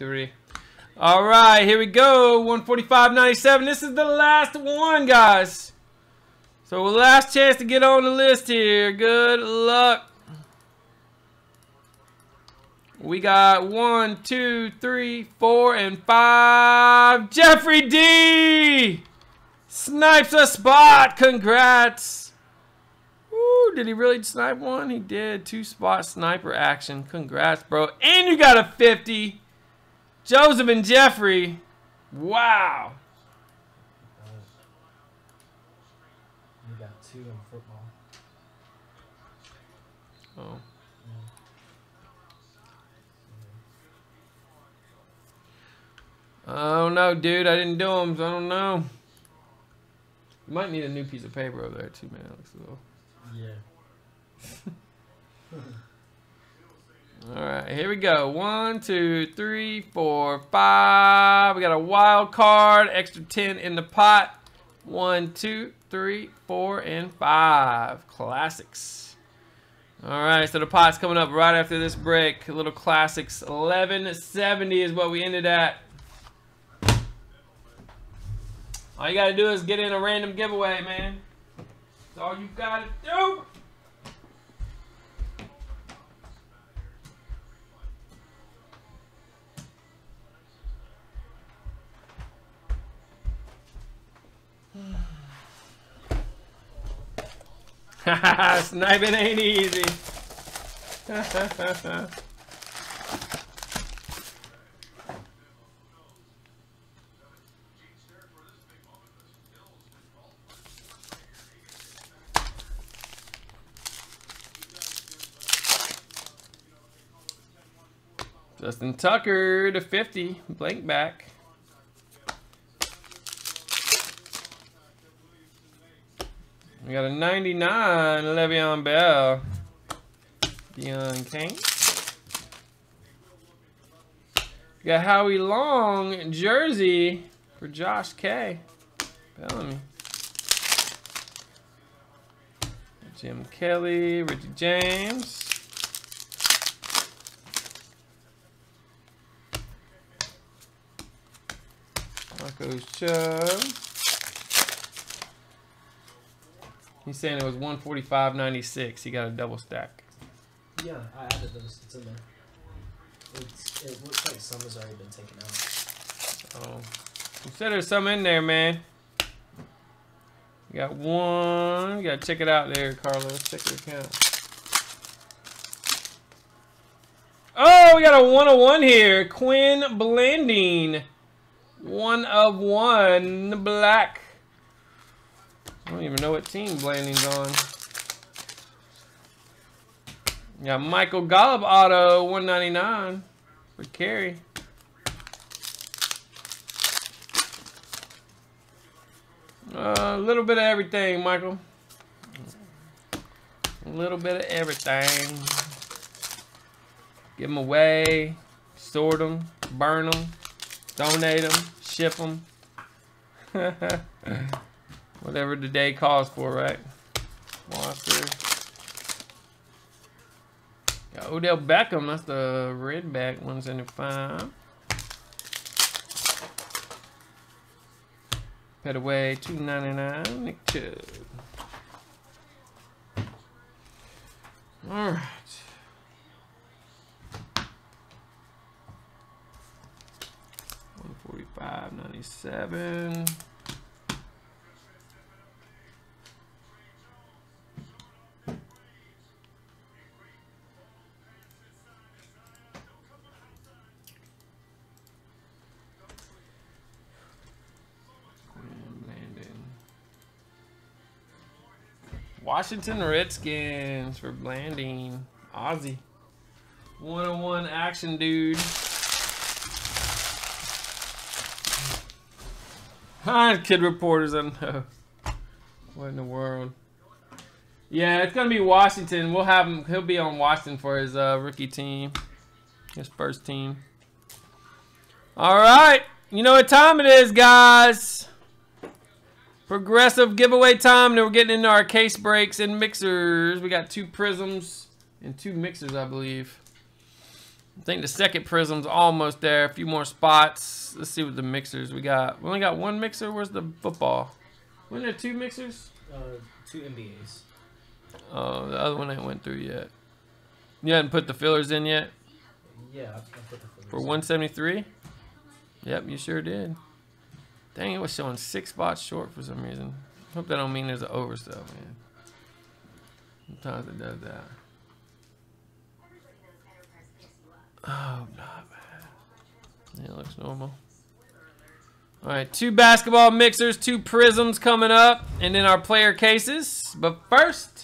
3. All right, here we go. 145.97. This is the last one, guys. So last chance to get on the list here. Good luck. We got 1, 2, 3, 4, and 5. Jeffrey D. Snipes a spot. Congrats. Ooh, did he really snipe one? He did. 2-spot sniper action. Congrats, bro. And you got a 50. Joseph and Jeffrey. Wow. You got 2 in football. Oh. I don't know, dude. I didn't do them, so I don't know. You might need a new piece of paper over there, too, man. It looks a little... Yeah. All right, here we go. 1, 2, 3, 4, 5. We got a wild card. Extra 10 in the pot. 1, 2, 3, 4, and 5. Classics. All right, so the pot's coming up right after this break. A little classics. 1170 is what we ended at. All you gotta do is get in a random giveaway, man. That's all you gotta do. Sniping ain't easy. Justin Tucker to 50, blank back. We got a 99, Le'Veon Bell, Deion King. We got Howie Long, jersey for Josh K. Bellamy. Jim Kelly, Richie James. Marco Schoves. He's saying it was 145.96. He got a double stack. Yeah, I added those. It's in there. It looks like some has already been taken out. Oh. You said there's some in there, man. You got one. You gotta check it out there, Carlos. Check your account. Oh, we got a 101 here. Quinn Blanding. 1 of 1 black. I don't even know what team Blanding's on. Yeah, Michael Golub auto 199 for Kerry. A little bit of everything, Michael. A little bit of everything. Give them away, sort them, burn them. Donate them, ship them, whatever the day calls for, right? Monster. Got Odell Beckham, that's the redback, 175. Petaway, 299, Nick Chubb. All right. $5.97. Washington Redskins for Blanding. Aussie. 101 action, dude. Kid reporters, I know. What in the world? Yeah, it's gonna be Washington. We'll have him. He'll be on Washington for his rookie team, his first team. All right, you know what time it is, guys. Progressive giveaway time. Then we're getting into our case breaks and mixers. We got 2 prisms and 2 mixers, I believe. I think the second prism's almost there. A few more spots. Let's see what the mixers we got. We only got one mixer. Where's the football? Wasn't there two mixers? Two MBAs. Oh, the other one ain't went through yet. You hadn't put the fillers in yet? Yeah, I put the fillers. For 173? Yep, you sure did. Dang, it was showing 6 spots short for some reason. Hope that don't mean there's an overstuff, man. Sometimes it does that. Oh, not bad. Yeah, it looks normal. All right, 2 basketball mixers, 2 prisms coming up, and then our player cases. But first,